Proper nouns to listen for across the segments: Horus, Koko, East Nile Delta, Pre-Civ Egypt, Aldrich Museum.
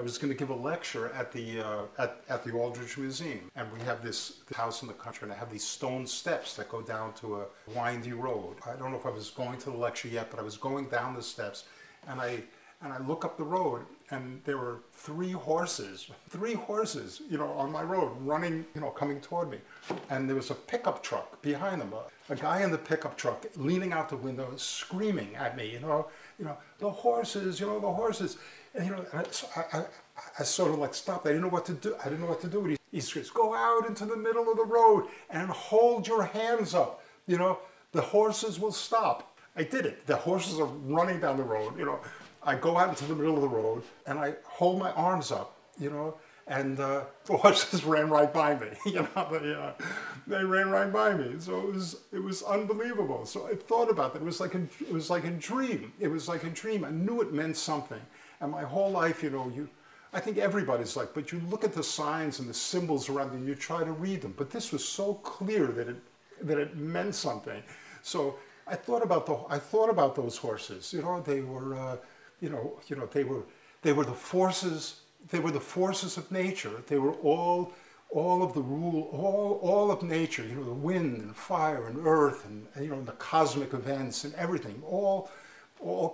I was going to give a lecture at the Aldrich Museum, and we have this house in the country, and I have these stone steps that go down to a windy road. I don't know if I was going to the lecture yet, but I was going down the steps, and I look up the road, and there were three horses, you know, on my road, running, you know, coming toward me. And there was a pickup truck behind them, a guy in the pickup truck leaning out the window, screaming at me, you know, the horses, you know, the horses. And, you know, I sort of like stopped. I didn't know what to do. I didn't know what to do. And he says, go out into the middle of the road and hold your hands up. You know, the horses will stop. I did it. The horses are running down the road, you know. I go out into the middle of the road and I hold my arms up, you know, and the horses ran right by me, you know, they ran right by me. So it was unbelievable. So I thought about that. It was like a dream. It was like a dream. I knew it meant something. And my whole life, you know, I think everybody's like, but you look at the signs and the symbols around you and you try to read them. But this was so clear that it meant something. So I thought about those horses, you know, they were, they were the forces. They were the forces of nature. They were all of the rule, all of nature. You know, the wind and fire and earth, and you know, the cosmic events and everything. All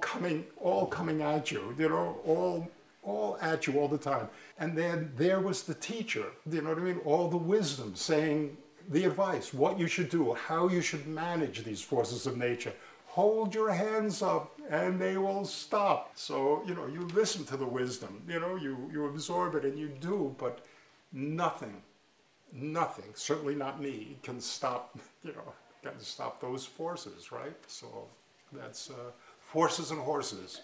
coming at you. You know, all at you all the time. And then there was the teacher. You know what I mean? All the wisdom, saying the advice, what you should do, how you should manage these forces of nature. Hold your hands up and they will stop. So, you know, you listen to the wisdom, you know, you absorb it and you do, but nothing, certainly not me, can stop, you know, can stop those forces, right? So that's forces and horses.